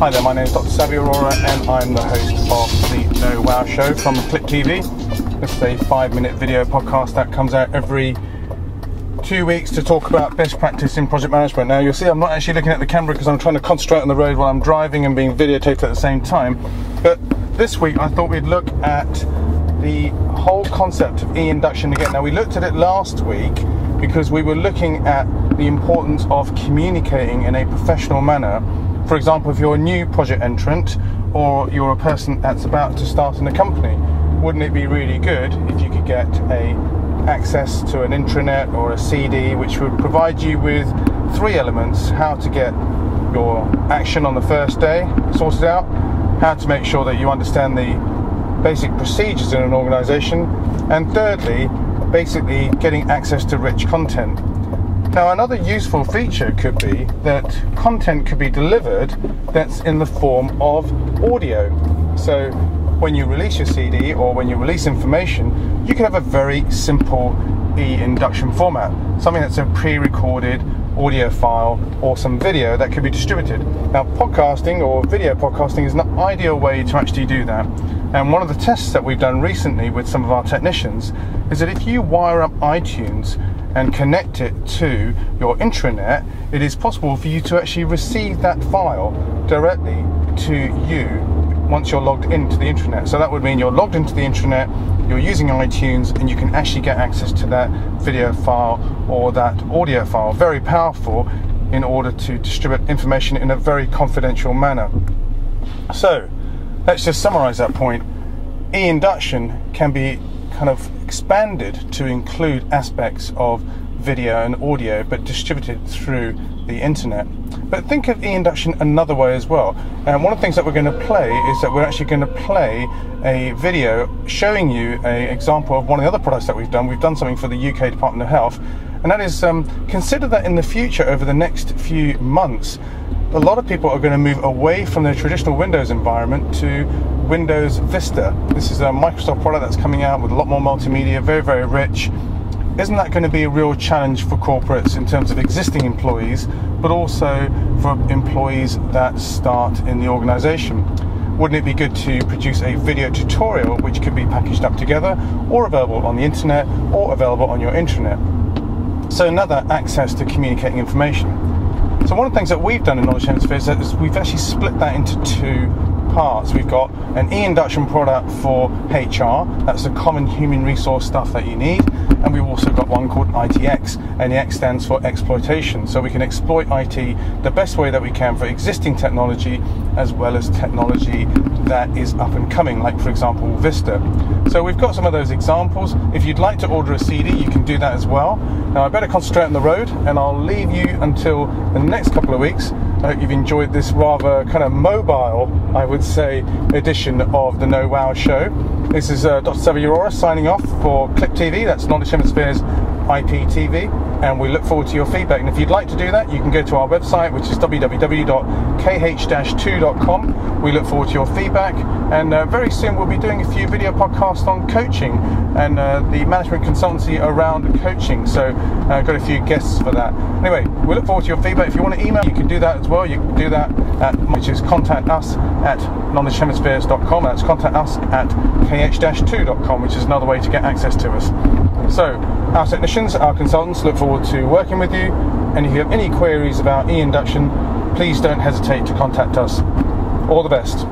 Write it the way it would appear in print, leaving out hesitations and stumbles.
Hi there, my name is Dr. Savi Arora and I'm the host of the Know-Wow show from Clip TV. This is a 5-minute video podcast that comes out every 2 weeks to talk about best practice in project management. Now you'll see I'm not actually looking at the camera because I'm trying to concentrate on the road while I'm driving and being videotaped at the same time. But this week I thought we'd look at the whole concept of e-induction again. Now we looked at it last week because we were looking at the importance of communicating in a professional manner. For example, if you're a new project entrant or you're a person that's about to start in a company, wouldn't it be really good if you could get access to an intranet or a CD which would provide you with 3 elements: how to get your action on the first day sorted out, how to make sure that you understand the basic procedures in an organization, and thirdly, basically getting access to rich content. Now another useful feature could be that content could be delivered that's in the form of audio. So when you release your CD or when you release information, you can have a very simple e-induction format, something that's a pre-recorded audio file or some video that could be distributed. Now podcasting or video podcasting is an ideal way to actually do that, and one of the tests that we've done recently with some of our technicians is that if you wire up iTunes and connect it to your intranet, it is possible for you to actually receive that file directly to you once you're logged into the intranet. So that would mean you're logged into the intranet, you're using iTunes, and you can actually get access to that video file or that audio file. Very powerful in order to distribute information in a very confidential manner. So let's just summarize that point. E-induction can be kind of expanded to include aspects of video and audio, but distributed through the internet. But think of e-induction another way as well. And one of the things that we're going to play is that we're actually going to play a video showing you an example of one of the other products that we've done. We've done something for the UK Department of Health, and that is consider that in the future, over the next few months, a lot of people are going to move away from their traditional Windows environment to Windows Vista. This is a Microsoft product that's coming out with a lot more multimedia, very, very rich. Isn't that going to be a real challenge for corporates in terms of existing employees, but also for employees that start in the organization? Wouldn't it be good to produce a video tutorial which could be packaged up together or available on the internet or available on your intranet? So another access to communicating information. So one of the things that we've done in Knowledge Hemispheres is we've actually split that into 2 parts. We've got an e-induction product for HR, that's the common human resource stuff that you need, and we've also got one called ITX, and the X stands for exploitation. So we can exploit IT the best way that we can for existing technology as well as technology that is up and coming, like for example Vista. So we've got some of those examples. If you'd like to order a CD, you can do that as well. Now I better concentrate on the road, and I'll leave you until the next couple of weeks. I hope you've enjoyed this rather kind of mobile, I would say, edition of the Know-Wow show. This is Dr. Savi Arora signing off for Clip TV, that's Knowledge Hemispheres IPTV, and we look forward to your feedback. And if you'd like to do that, you can go to our website, which is www.kh-2.com. We look forward to your feedback, and very soon we'll be doing a few video podcasts on coaching and the management consultancy around coaching. So I've got a few guests for that. Anyway, we look forward to your feedback. If you want to email, you can do that as well. You can do that at, which is contact us at knowledgehemispheres.com. That's contact us at kh-2.com, which is another way to get access to us. So our technicians, our consultants, look forward to working with you, and if you have any queries about e-induction, please don't hesitate to contact us. All the best.